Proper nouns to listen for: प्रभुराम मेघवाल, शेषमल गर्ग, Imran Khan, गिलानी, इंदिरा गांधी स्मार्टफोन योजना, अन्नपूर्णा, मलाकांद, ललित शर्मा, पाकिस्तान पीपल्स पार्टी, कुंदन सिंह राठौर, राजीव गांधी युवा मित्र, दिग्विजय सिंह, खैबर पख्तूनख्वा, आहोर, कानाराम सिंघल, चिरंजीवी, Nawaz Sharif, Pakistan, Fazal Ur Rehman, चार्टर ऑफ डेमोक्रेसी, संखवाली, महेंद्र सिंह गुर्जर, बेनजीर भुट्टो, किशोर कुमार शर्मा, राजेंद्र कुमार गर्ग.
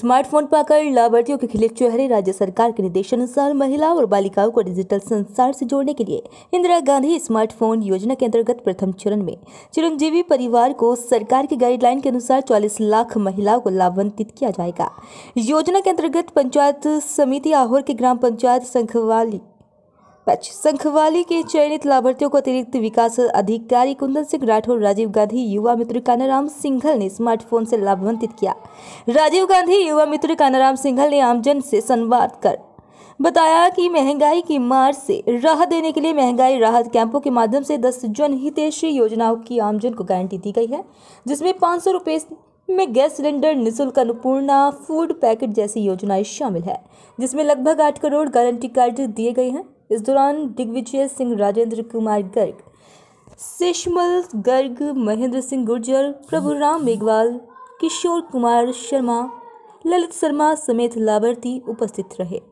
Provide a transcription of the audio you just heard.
Smartphone पाकर लाभार्थियों के खिले चेहरे। राज्य सरकार के निर्देशानुसार महिलाओं और बालिकाओं को डिजिटल संसार से जोड़ने के लिए इंदिरा गांधी स्मार्टफोन योजना के अंतर्गत प्रथम चरण में चिरंजीवी परिवार को सरकार की गाइडलाइन के अनुसार 40 लाख महिलाओं को लाभान्वित किया जाएगा। योजना के अंतर्गत पंचायत समिति आहोर के ग्राम पंचायत संखवाली के चयनित लाभार्थियों को अतिरिक्त विकास अधिकारी कुंदन सिंह राठौर, राजीव गांधी युवा मित्र कानाराम सिंघल ने स्मार्टफोन से लाभान्वित किया। राजीव गांधी युवा मित्र कानाराम सिंघल ने आमजन से संवाद कर बताया कि महंगाई की मार से राहत देने के लिए महंगाई राहत कैंपों के माध्यम से 10 जनहितैषी योजनाओं की आमजन को गारंटी दी गई है, जिसमें 500 रुपये में गैस सिलेंडर, निःशुल्क अन्नपूर्णा फूड पैकेट जैसी योजनाएं शामिल है, जिसमें लगभग 8 करोड़ गारंटी कार्ड दिए गए हैं। इस दौरान दिग्विजय सिंह, राजेंद्र कुमार गर्ग, शेषमल गर्ग, महेंद्र सिंह गुर्जर, प्रभुराम मेघवाल, किशोर कुमार शर्मा, ललित शर्मा समेत लाभार्थी उपस्थित रहे।